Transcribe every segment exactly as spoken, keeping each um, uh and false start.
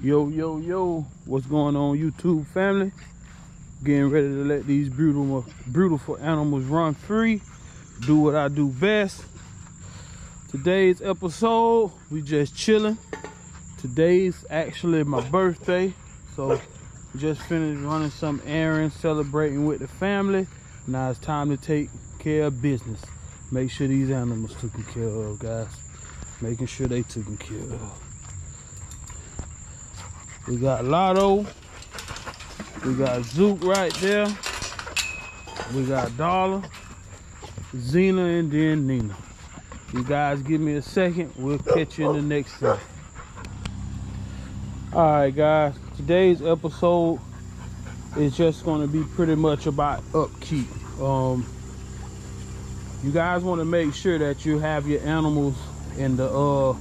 Yo, yo, yo, what's going on, YouTube family? Getting ready to let these beautiful, beautiful animals run free, do what I do best. Today's episode, we just chilling. Today's actually my birthday, so just finished running some errands, celebrating with the family. Now it's time to take care of business. Make sure these animals taken care of, guys. Making sure they taken care of. We got Lotto, we got Zook right there, we got Dollar, Zena, and then Nina. You guys give me a second, we'll catch you in the next set. All right guys, today's episode is just gonna be pretty much about upkeep. Um, you guys wanna make sure that you have your animals in the, uh,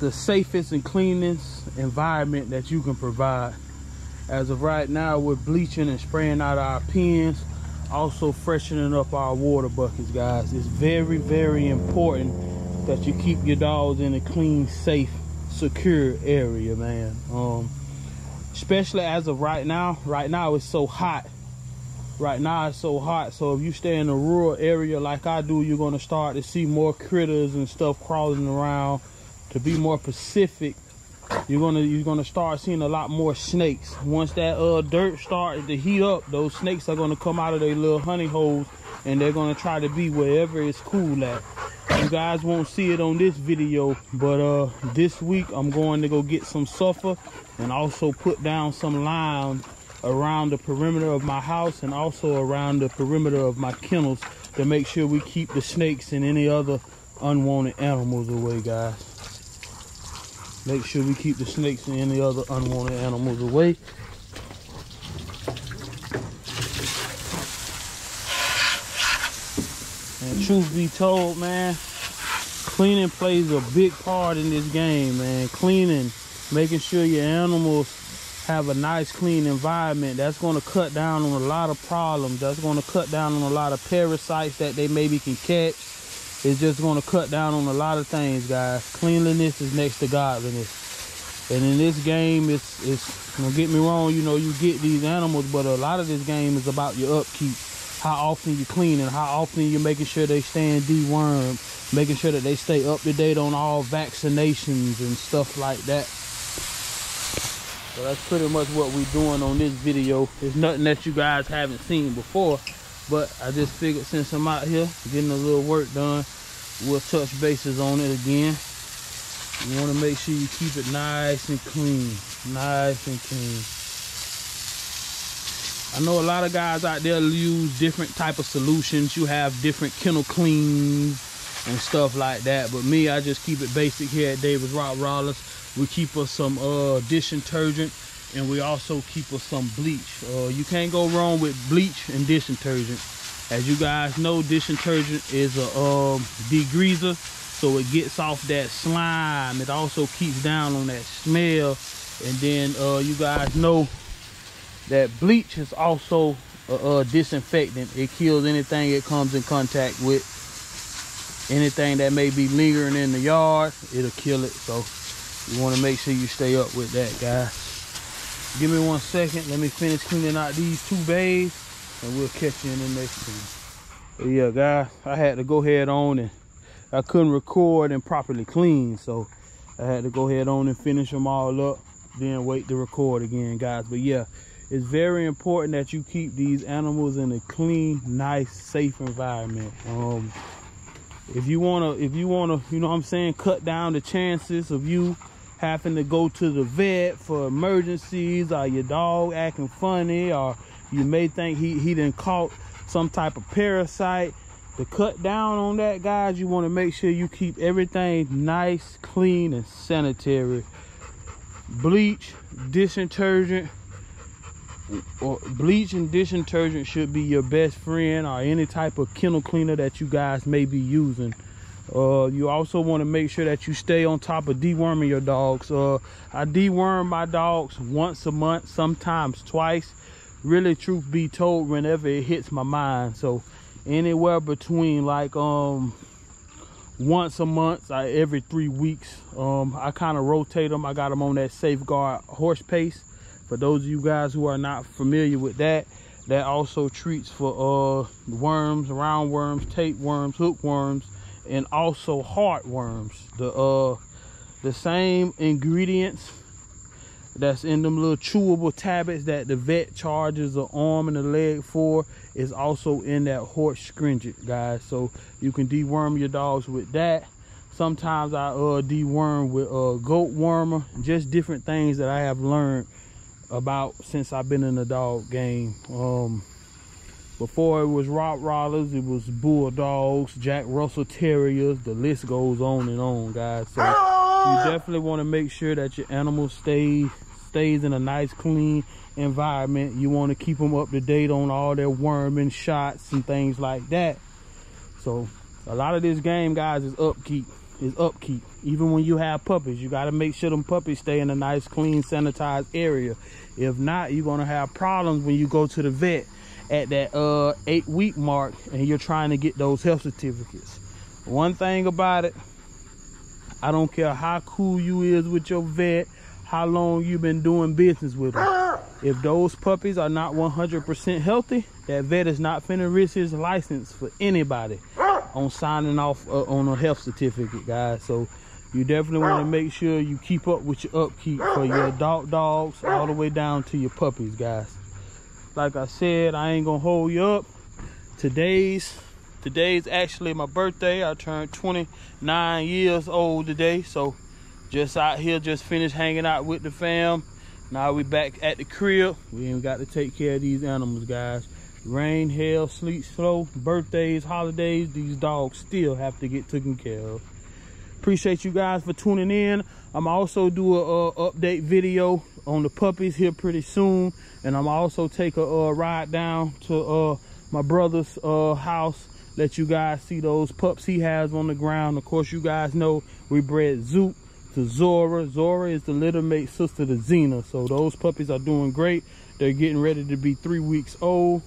the safest and cleanest environment that you can provide. As of right now, we're bleaching and spraying out our pens, also freshening up our water buckets, guys. It's very, very important that you keep your dogs in a clean, safe, secure area, man. Um, especially as of right now, right now it's so hot. Right now it's so hot, so if you stay in a rural area like I do, you're gonna start to see more critters and stuff crawling around. To be more specific, you're gonna you're gonna start seeing a lot more snakes. Once that uh dirt starts to heat up, those snakes are gonna come out of their little honey holes, and they're gonna try to be wherever it's cool at. You guys won't see it on this video, but uh this week I'm going to go get some sulfur and also put down some lime around the perimeter of my house and also around the perimeter of my kennels to make sure we keep the snakes and any other unwanted animals away, guys. Make sure we keep the snakes and any other unwanted animals away. And truth be told, man, cleaning plays a big part in this game, man. Cleaning, making sure your animals have a nice, clean environment. That's gonna cut down on a lot of problems. That's gonna cut down on a lot of parasites that they maybe can catch. It's just gonna cut down on a lot of things, guys. Cleanliness is next to godliness. And in this game, it's, it's don't get me wrong, you know, you get these animals, but a lot of this game is about your upkeep. How often you clean and how often you're making sure they stay dewormed, making sure that they stay up to date on all vaccinations and stuff like that. So that's pretty much what we're doing on this video. There's nothing that you guys haven't seen before. But I just figured since I'm out here getting a little work done, we'll touch bases on it again. You want to make sure you keep it nice and clean, nice and clean. I know a lot of guys out there use different type of solutions. You have different kennel cleans and stuff like that. But me, I just keep it basic here at Davis Rottweilers. We keep us some uh, dish detergent. And we also keep us some bleach. Uh, you can't go wrong with bleach and dish detergent. As you guys know, dish detergent is a um, degreaser, so it gets off that slime. It also keeps down on that smell. And then uh, you guys know that bleach is also a, a disinfectant. It kills anything it comes in contact with. Anything that may be lingering in the yard, it'll kill it. So you want to make sure you stay up with that, guys. Give me one second, let me finish cleaning out these two bays, and we'll catch you in the next one. But yeah, guys, I had to go ahead on, and I couldn't record and properly clean, so I had to go ahead on and finish them all up, then wait to record again, guys. But yeah, it's very important that you keep these animals in a clean, nice, safe environment. Um, if you wanna, if you wanna, you know what I'm saying, cut down the chances of you having to go to the vet for emergencies, or your dog acting funny, or you may think he, he done caught some type of parasite. To cut down on that, guys, you want to make sure you keep everything nice, clean, and sanitary. Bleach, dish detergent, or bleach and dish detergent should be your best friend, or any type of kennel cleaner that you guys may be using. Uh, you also want to make sure that you stay on top of deworming your dogs. Uh, I deworm my dogs once a month, sometimes twice. Really, truth be told, whenever it hits my mind. So anywhere between like um once a month, I, every three weeks. Um, I kind of rotate them. I got them on that Safeguard horse paste. For those of you guys who are not familiar with that, that also treats for uh, worms, roundworms, tapeworms, hookworms, and also heartworms. The uh, the same ingredients that's in them little chewable tablets that the vet charges the arm and the leg for is also in that horse stringent, guys. So you can deworm your dogs with that. Sometimes I uh, deworm with uh, goat wormer, just different things that I have learned about since I've been in the dog game. Um, before it was Rottweilers, it was bulldogs, Jack Russell Terriers, the list goes on and on, guys. So you definitely want to make sure that your animal stays stays in a nice clean environment. You want to keep them up to date on all their worming shots and things like that. So a lot of this game, guys, is upkeep. Is upkeep. Even when you have puppies, you got to make sure them puppies stay in a nice, clean, sanitized area. If not, you're gonna have problems when you go to the vet at that uh eight week mark and you're trying to get those health certificates. One thing about it, I don't care how cool you is with your vet, how long you've been doing business with them. If those puppies are not one hundred percent healthy, that vet is not finna risk his license for anybody on signing off uh, on a health certificate, guys. So you definitely want to make sure you keep up with your upkeep for your adult dogs all the way down to your puppies, guys. Like I said, I ain't gonna hold you up. Today's Today's actually my birthday. I turned twenty-nine years old today. So just out here, just finished hanging out with the fam. Now we back at the crib. We ain't got to take care of these animals, guys. Rain, hail, sleet, snow, birthdays, holidays, these dogs still have to get taken care of. Appreciate you guys for tuning in. I'm also do a uh, update video on the puppies here pretty soon. And I'm also take a uh, ride down to uh, my brother's uh, house. Let you guys see those pups he has on the ground. Of course, you guys know we bred Zoop to Zora. Zora is the litter mate sister to Xena. So those puppies are doing great. They're getting ready to be three weeks old.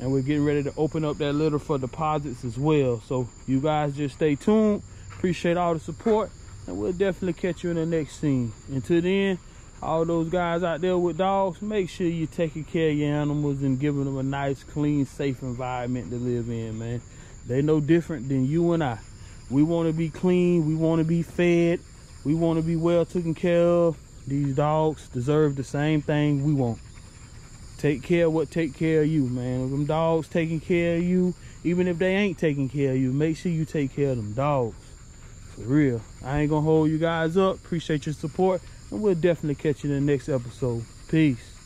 And we're getting ready to open up that litter for deposits as well. So you guys just stay tuned. Appreciate all the support. And we'll definitely catch you in the next scene. Until then, all those guys out there with dogs, make sure you're taking care of your animals and giving them a nice, clean, safe environment to live in, man. They no different than you and I. We want to be clean. We want to be fed. We want to be well taken care of. These dogs deserve the same thing we want. Take care of what take care of you, man. If them dogs taking care of you, even if they ain't taking care of you, make sure you take care of them dogs. For real. I ain't gonna hold you guys up. Appreciate your support. And we'll definitely catch you in the next episode. Peace.